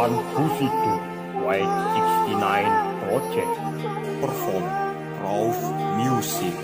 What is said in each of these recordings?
Irfan Husidu White 69 Project perform Ralph Music.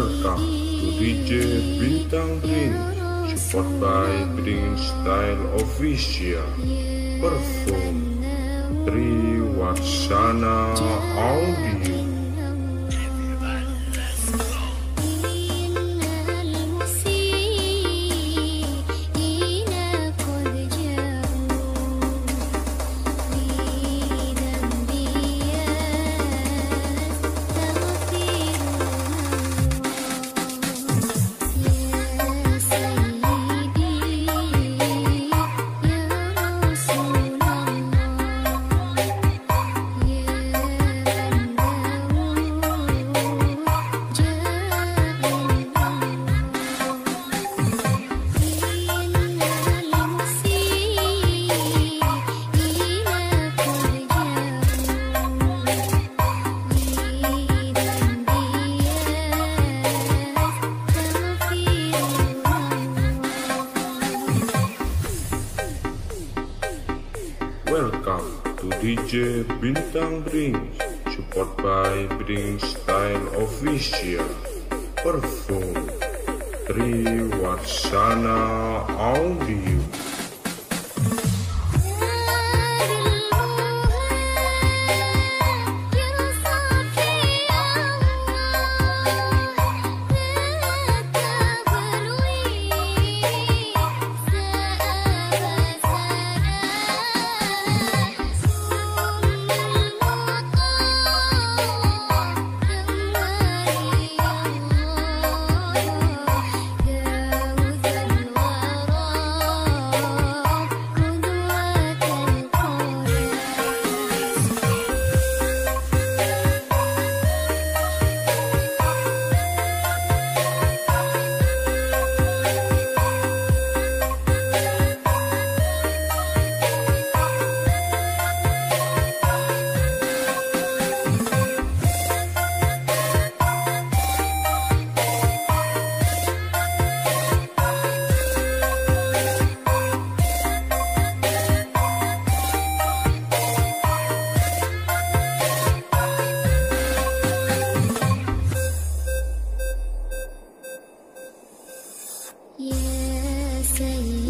Welcome to DJ Bintang Green, supported by Green Style Official. Perform Triwatsana Audio.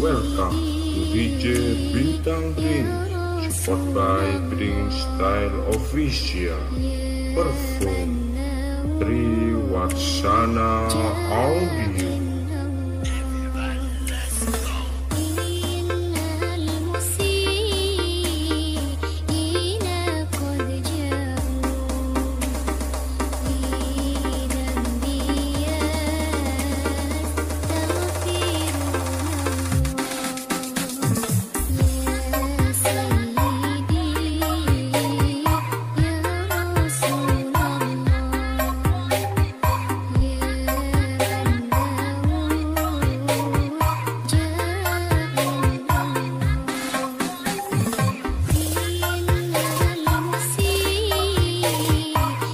Welcome to DJ Bintang Brings, supported by Brings Style Official. Perform Triwatsana Audio.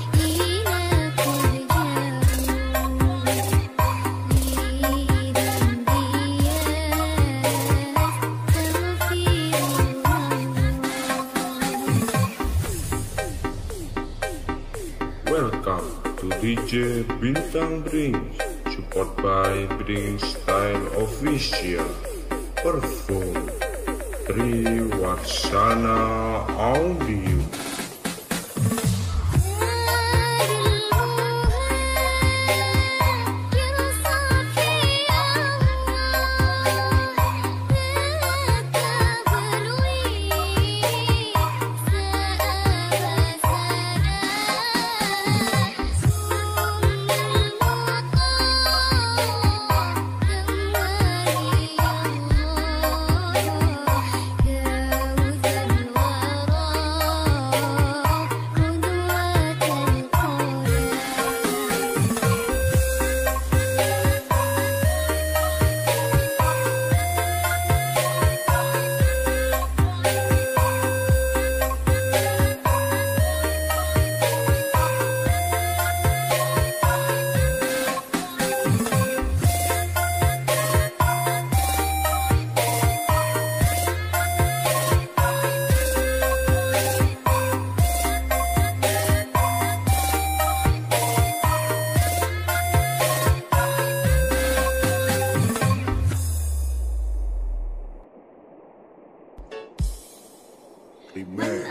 Welcome to DJ Bintang Green, supported by Green Style Official. Perform Triwatsana Audio. Welcome to DJ Bintang Brings, supported by Brings Style Official. Perform Triwatsana Audio. Amen.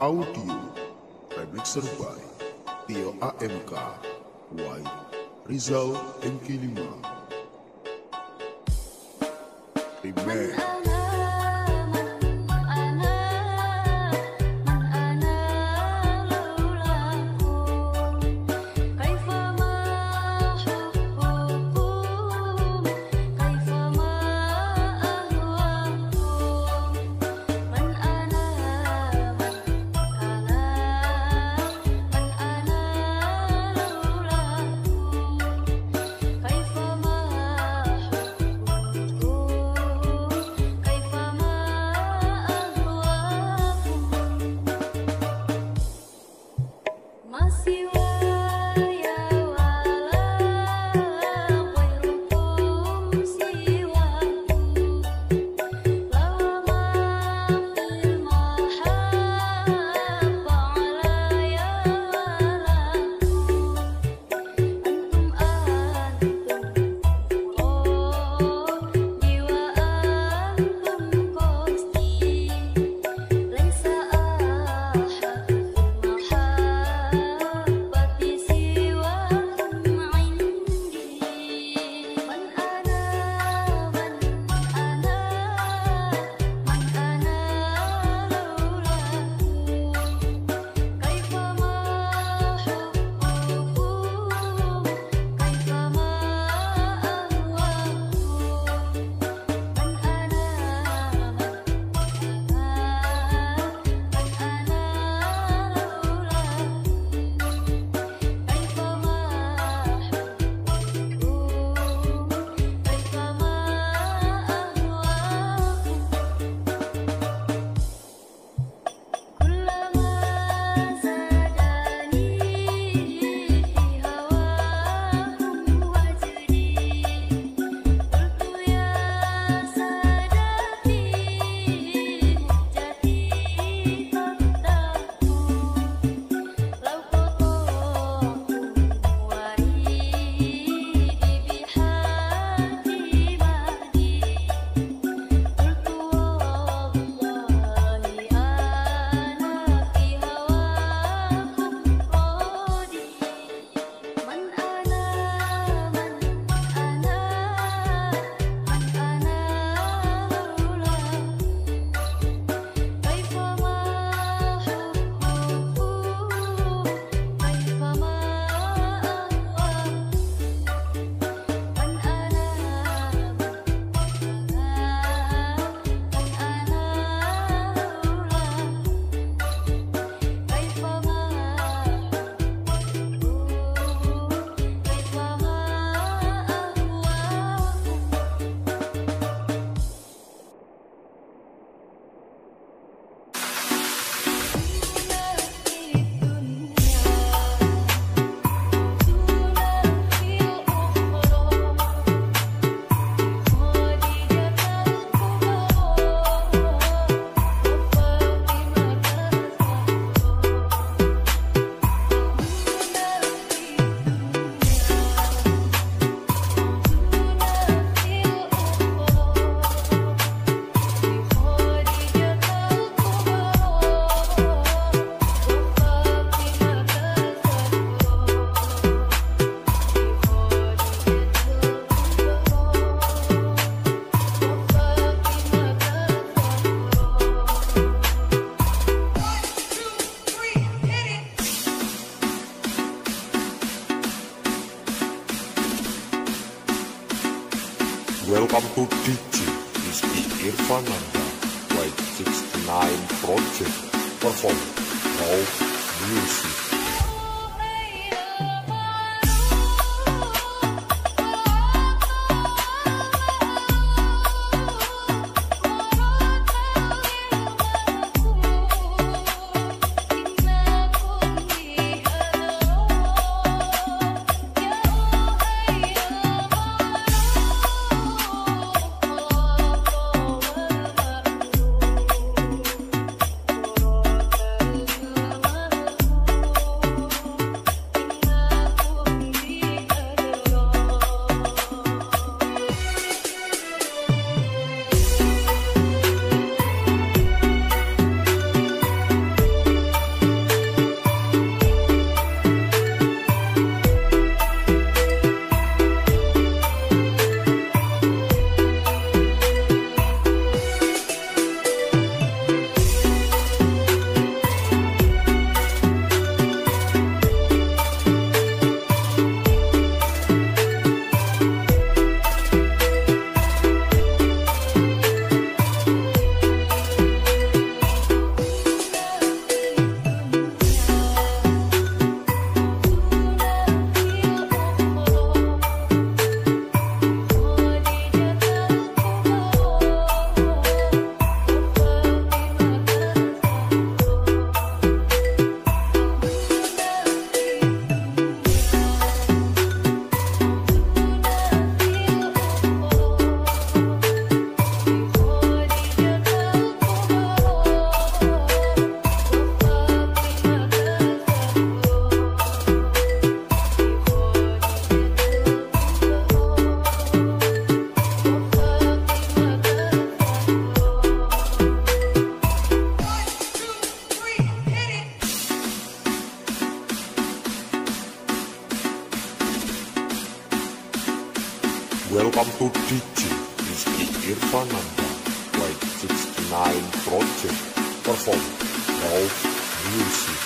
Audio remixed by Tio AMK, White, Rizal and Kilima. Amen. Welcome to DJ Irfan White 69 Project perform Ralph Music. Welcome to DJ Irfan White 69 Project perform Ralph Music.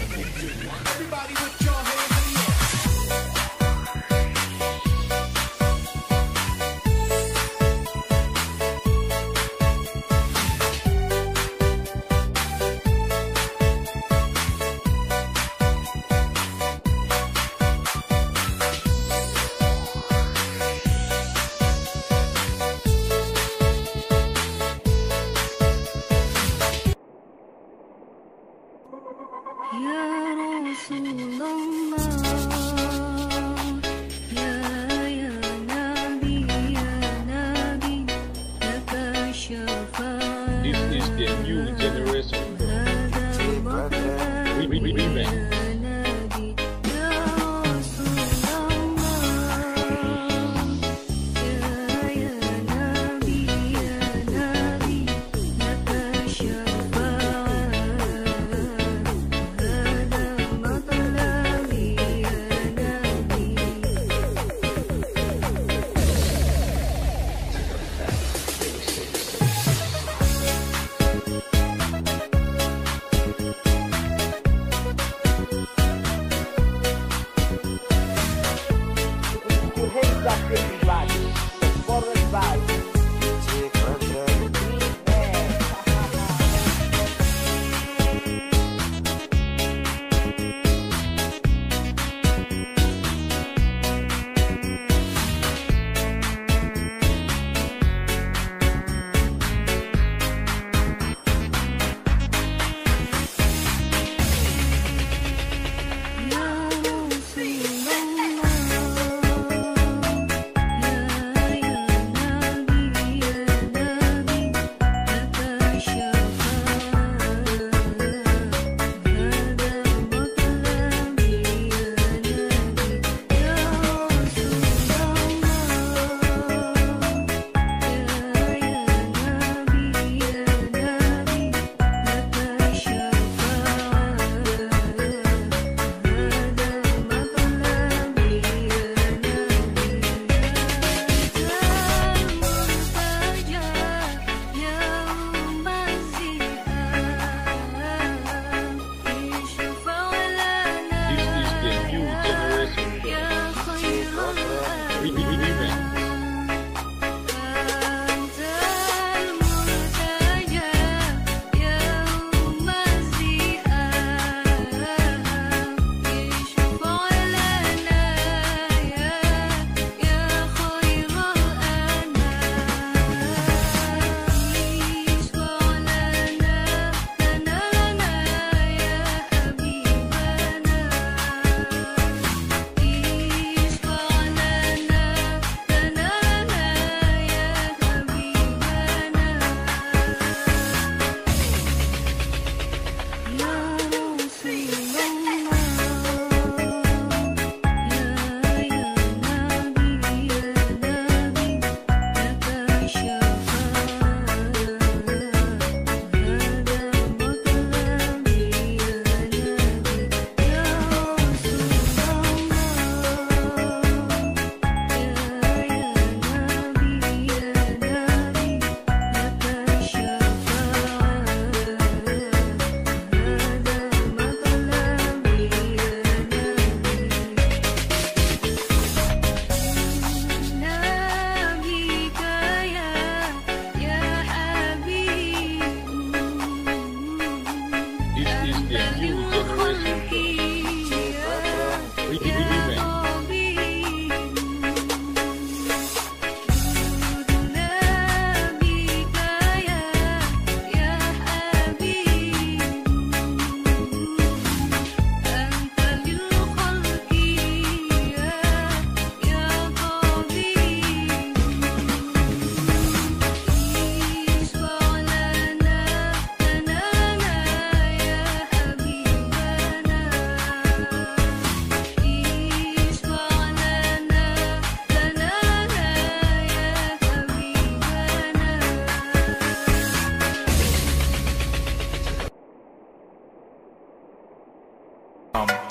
Everybody with your hands.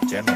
channel.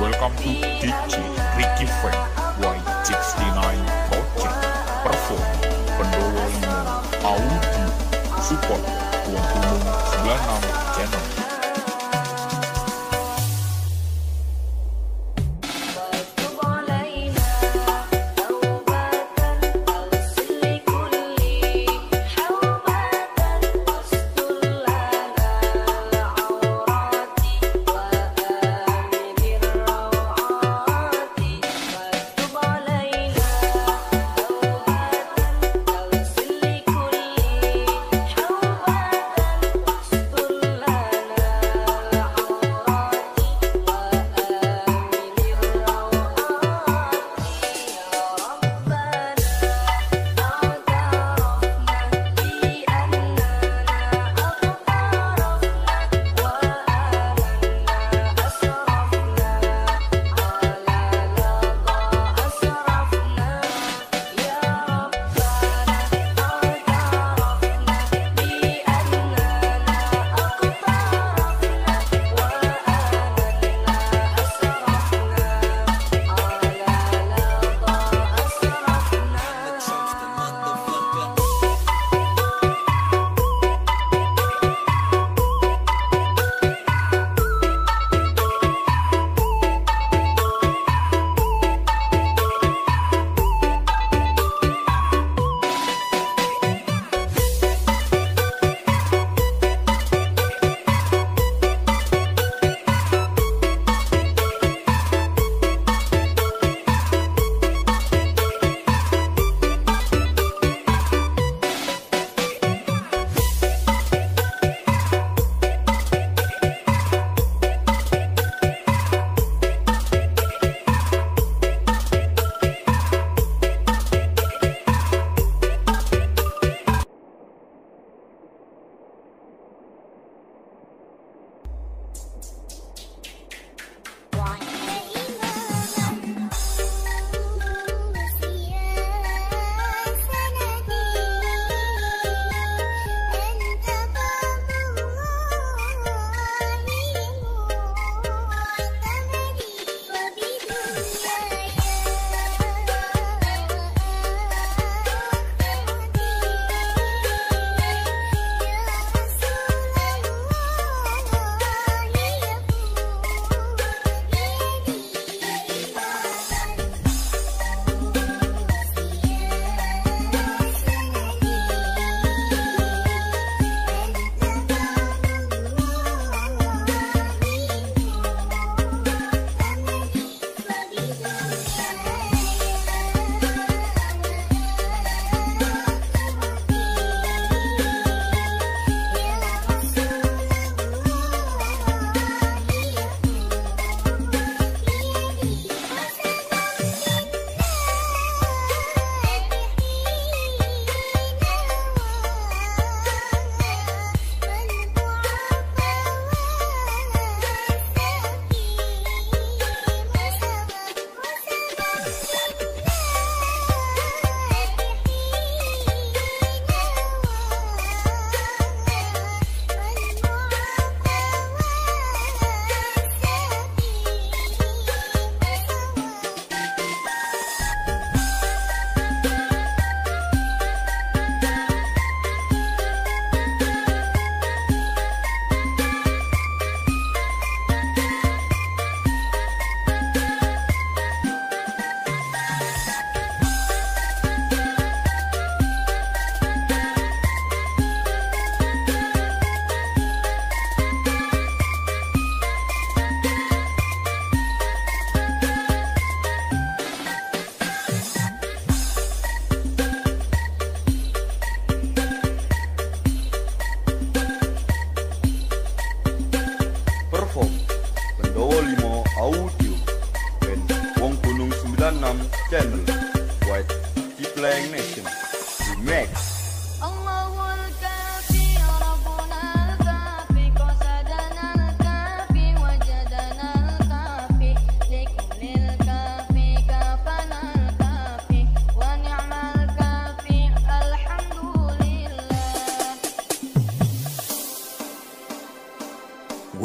Welcome to DJ Irfan White 69 Project perform Pendowo Audio support 2096 channel.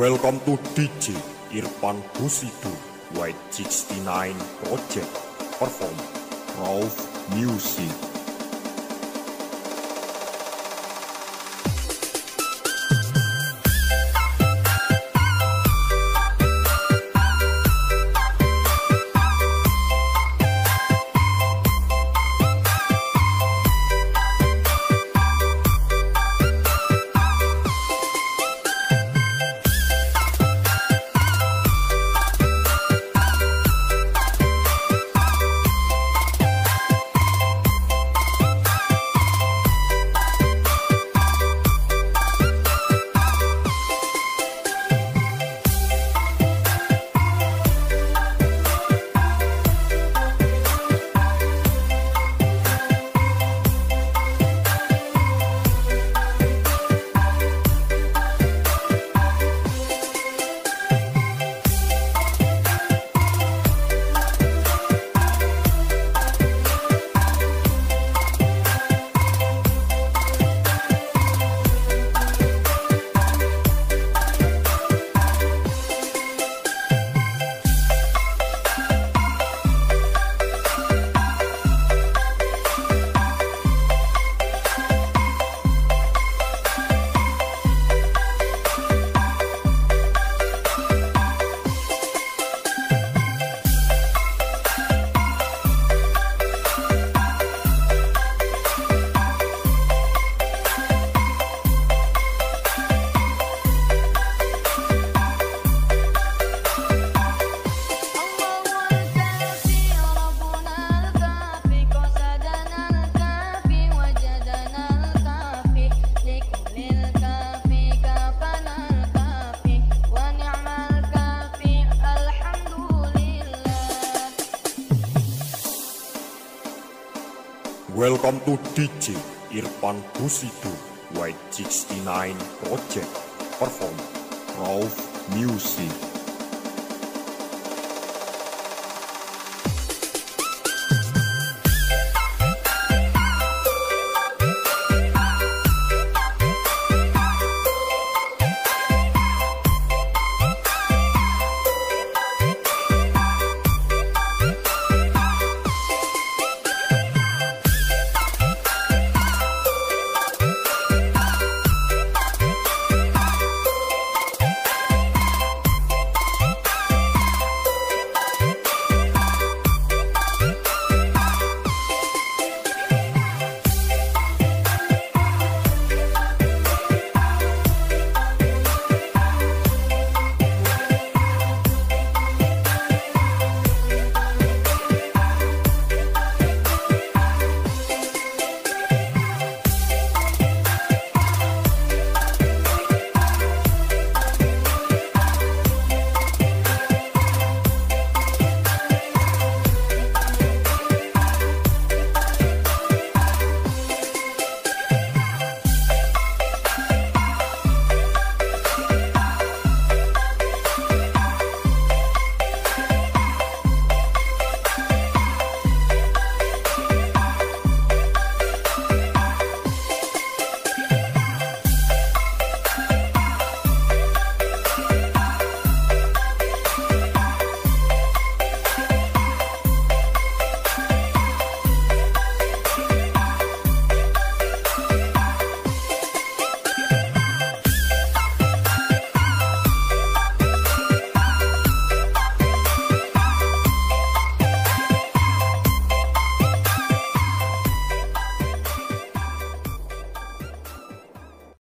Welcome to DJ Irfan Husidu White 69 Project perform Ralph Music. Welcome to DJ Irfan Husidu White 69 Project perform Ralph Music.